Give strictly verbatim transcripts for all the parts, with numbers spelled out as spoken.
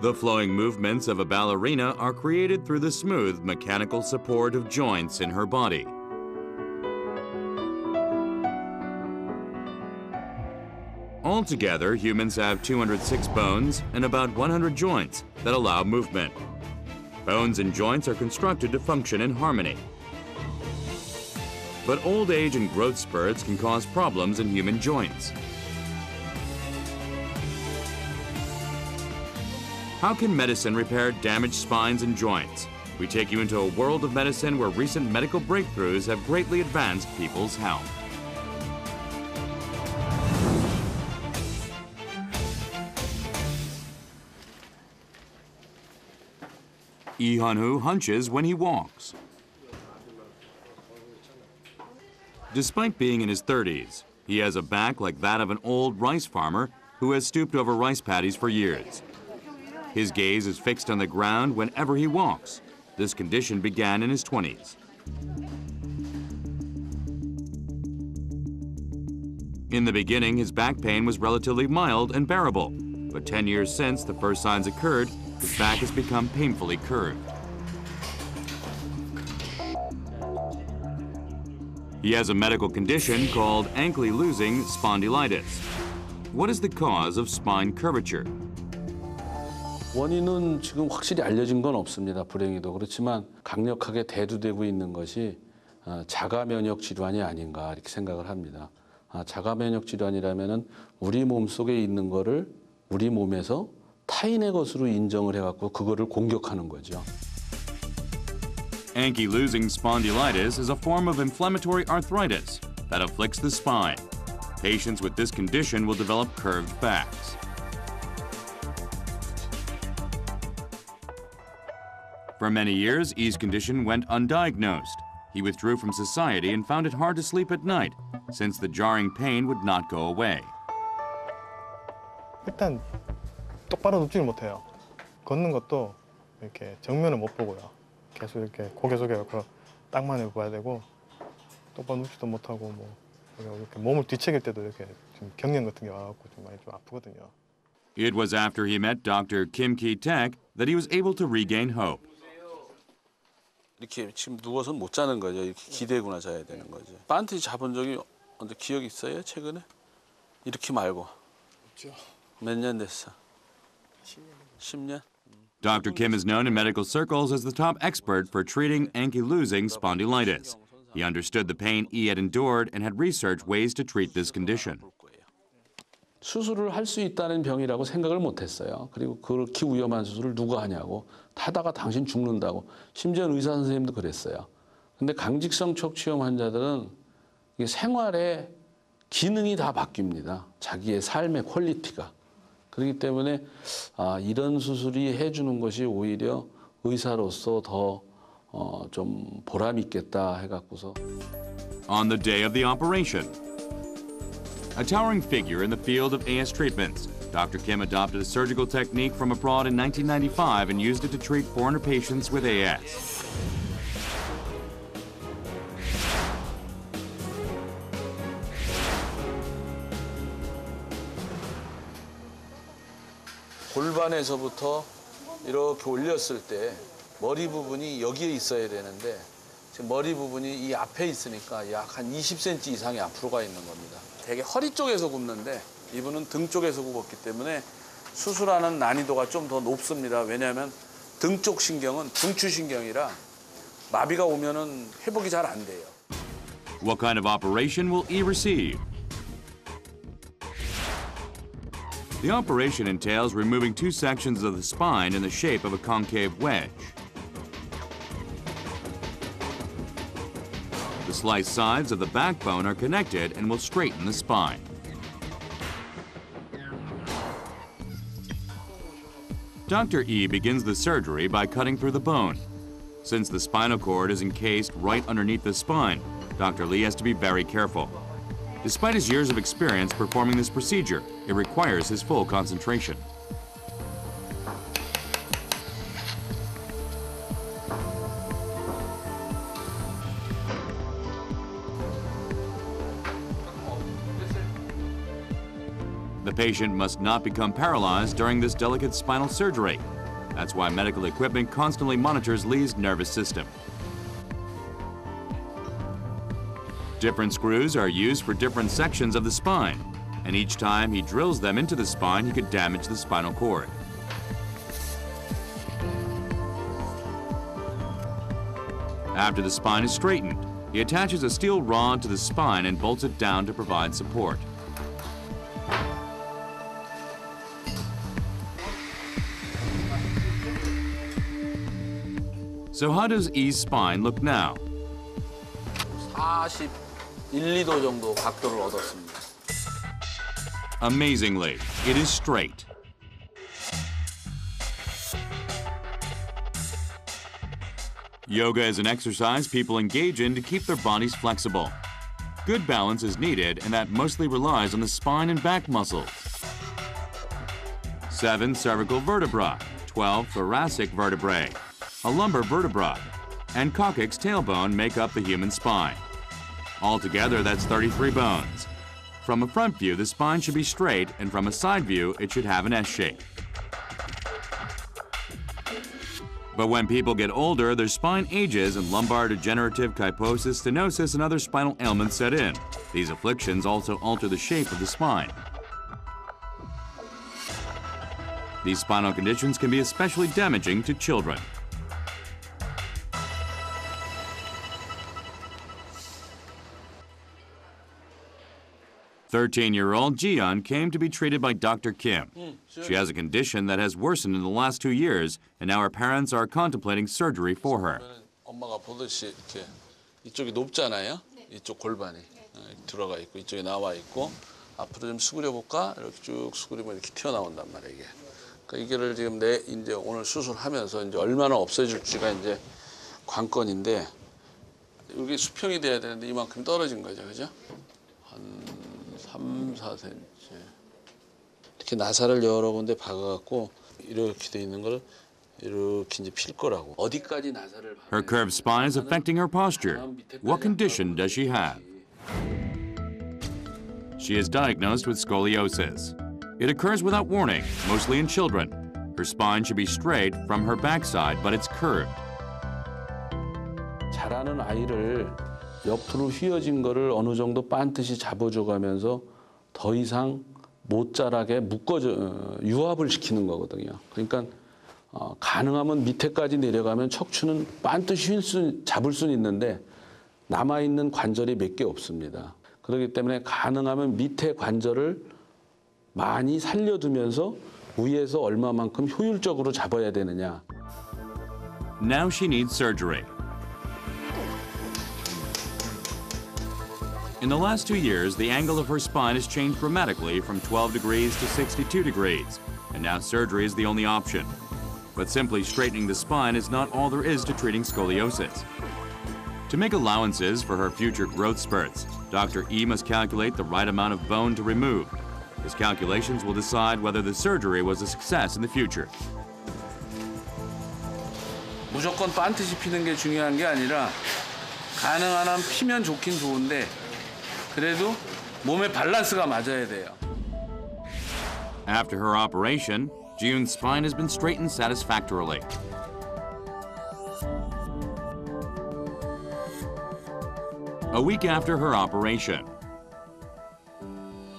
The flowing movements of a ballerina are created through the smooth mechanical support of joints in her body. Altogether, humans have two hundred six bones and about one hundred joints that allow movement. Bones and joints are constructed to function in harmony. But old age and growth spurts can cause problems in human joints. How can medicine repair damaged spines and joints? We take you into a world of medicine where recent medical breakthroughs have greatly advanced people's health. Yi Han hunches when he walks. Despite being in his thirties, he has a back like that of an old rice farmer who has stooped over rice paddies for years. His gaze is fixed on the ground whenever he walks. This condition began in his twenties. In the beginning, his back pain was relatively mild and bearable, but ten years since the first signs occurred, his back has become painfully curved. He has a medical condition called ankylosing spondylitis. What is the cause of spine curvature? 원인은 지금 확실히 알려진 건 없습니다. 불행히도 그렇지만 강력하게 대두되고 있는 것이 자가 면역 질환이 아닌가 이렇게 생각을 합니다. 자가 면역 질환이라면은 우리 몸 속에 있는 거를 우리 몸에서 타인의 것으로 인정을 해갖고 그거를 공격하는 거죠. Ankylosing spondylitis is a form of inflammatory arthritis that afflicts the spine. Patients with this condition will develop curved backs. For many years, Yi's condition went undiagnosed. He withdrew from society and found it hard to sleep at night since the jarring pain would not go away. 일단 똑바로 눕질 못해요. 걷는 것도 이렇게 정면을 못 보고요. 계속 이렇게 고개 숙여서 땅만 해봐야 되고 똑바로 눕지도 못하고 뭐 이렇게 몸을 뒤척일 때도 이렇게 좀 경련 같은 게 와갖고 좀 많이 좀 아프거든요. It was after he met Doctor Kim Ki-tack that he was able to regain hope. 이렇게 지금 누워서 못 자는 거죠. 이렇게 기대구나 자야 되는 거죠. 반듯이 잡은 적이 언제 기억 있어요? 최근에? 이렇게 말고. 없죠. 몇 년 됐어? Doctor Kim is known in medical circles as the top expert for treating ankylosing spondylitis. He understood the pain Yi had endured and had researched ways to treat this condition. 수술을 할 수 있다는 병이라고 생각을 못했어요. 그리고 그렇게 위험한 수술을 누가 하냐고. 하다가 당신 죽는다고. 심지어 의사 선생님도 그랬어요. 근데 강직성 척추염 환자들은 이게 생활의 기능이 다 바뀝니다. 자기의 삶의 퀄리티가. 그렇기 때문에 아, 이런 수술이 해주는 것이 오히려 의사로서 더 어, 좀 보람 있겠다 해갖고서. On the day of the operation, a towering figure in the field of A S treatments, Doctor Kim adopted a surgical technique from abroad in nineteen ninety-five and used it to treat foreigner patients with A S. 골반에서부터 이렇게 올렸을 때 머리 부분이 여기에 있어야 되는데 지금 머리 부분이 이 앞에 있으니까 약 한 이십 센티미터 이상이 앞으로 가 있는 겁니다. 되게 허리 쪽에서 굽는데 이분은 등 쪽에서 굽었기 때문에 수술하는 난이도가 좀 더 높습니다. 왜냐하면 등 쪽 신경은 중추신경이라 마비가 오면은 회복이 잘 안 돼요. What kind of operation will Yi receive? The operation entails removing two sections of the spine in the shape of a concave wedge. The sliced sides of the backbone are connected and will straighten the spine. Doctor Yi begins the surgery by cutting through the bone. Since the spinal cord is encased right underneath the spine, Doctor Lee has to be very careful. Despite his years of experience performing this procedure, it requires his full concentration. The The patient must not become paralyzed during this delicate spinal surgery. That's why medical equipment constantly monitors Lee's nervous system. Different screws are used for different sections of the spine, and each time he drills them into the spine, he could damage the spinal cord. After the spine is straightened, he attaches a steel rod to the spine and bolts it down to provide support. So how does Yi's spine look now? Amazingly, it is straight. Yoga is an exercise people engage in to keep their bodies flexible. Good balance is needed, and that mostly relies on the spine and back muscles. Seven cervical vertebrae, twelve thoracic vertebrae, a lumbar vertebra, and coccyx tailbone make up the human spine. Altogether, that's thirty-three bones. From a front view, the spine should be straight, and from a side view, it should have an S shape. But when people get older, their spine ages and lumbar degenerative kyphosis stenosis and other spinal ailments set in. These afflictions also alter the shape of the spine. These spinal conditions can be especially damaging to children. thirteen-year-old Jiyeon came to be treated by Doctor Kim. She has a condition that has worsened in the last two years, and now her parents are contemplating surgery for her. 삼, 사 센티미터. 이렇게 나사를 여러 군데 박아갖고 이렇게 돼 있는 걸 이렇게 이제 필 거라고. 어디까지 나사를? Her curved spine is affecting her posture. What condition does she have? She is diagnosed with scoliosis. It occurs without warning, mostly in children. Her spine should be straight from her backside, but it's curved. 자라는 아이를 옆으로 휘어진 거를 어느 정도 반듯이 잡아줘가면서 더 이상 못 자라게 묶어져 유압을 시키는 거거든요. 그러니까 어, 가능하면 밑에까지 내려가면 척추는 반듯이 휠 수, 잡을 수는 있는데 남아있는 관절이 몇 개 없습니다. 그렇기 때문에 가능하면 밑에 관절을 많이 살려두면서 위에서 얼마만큼 효율적으로 잡아야 되느냐. Now she needs surgery. In the last two years, the angle of her spine has changed dramatically from twelve degrees to sixty-two degrees, and now surgery is the only option. But simply straightening the spine is not all there is to treating scoliosis. To make allowances for her future growth spurts, Doctor Yi must calculate the right amount of bone to remove. His calculations will decide whether the surgery was a success in the future. 무조건 반드시 피는 게 중요한 게 아니라 가능한 한 피면 좋긴 좋은데. After her operation, Jiyeon's spine has been straightened satisfactorily. A week after her operation,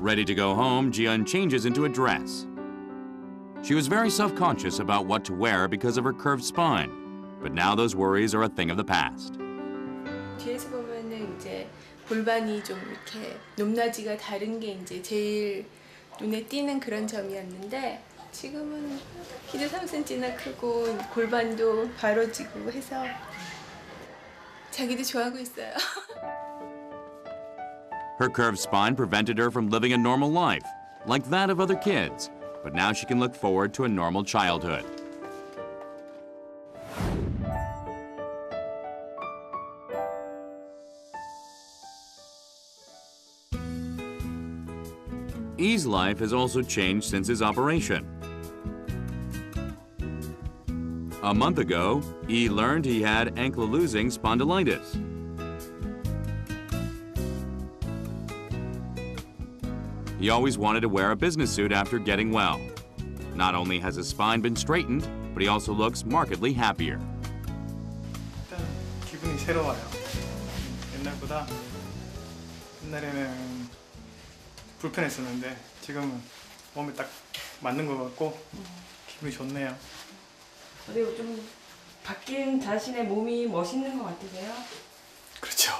ready to go home, Jiyeon changes into a dress. She was very self-conscious about what to wear because of her curved spine, but now those worries are a thing of the past. 골반이 좀 이렇게 높낮이가 다른 게 이제 제일 눈에 띄는 그런 점이었는데 지금은 키도 삼 센티미터나 크고 골반도 바로지고 해서 자기도 좋아하고 있어요. Her curved spine prevented her from living a normal life, like that of other kids, but now she can look forward to a normal childhood. Yi's life has also changed since his operation. A month ago, Yi learned he had ankylosing spondylitis. He always wanted to wear a business suit after getting well. Not only has his spine been straightened, but he also looks markedly happier. 기분이 새로워요. 옛날보다 옛날에는 불편했었는데 지금은 몸에 딱 맞는 것 같고 기분이 좋네요. 그리고 좀 바뀐 자신의 몸이 멋있는 것 같으세요? 그렇죠.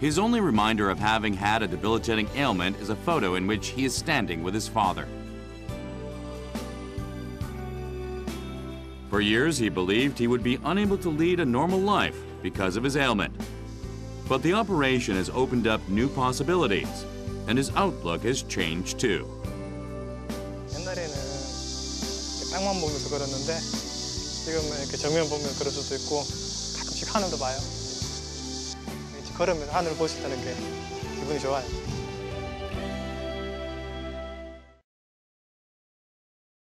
His only reminder of having had a debilitating ailment is a photo in which he is standing with his father. For years, he believed he would be unable to lead a normal life because of his ailment. But the operation has opened up new possibilities, and his outlook has changed too. 옛날에는 땅만 보면서 걸었는데 지금은 이렇게 정면 보면서 걸을 수도 있고 가끔씩 하늘도 봐요. 걸으면서 하늘을 볼 수 있다는 게 기분이 좋아요.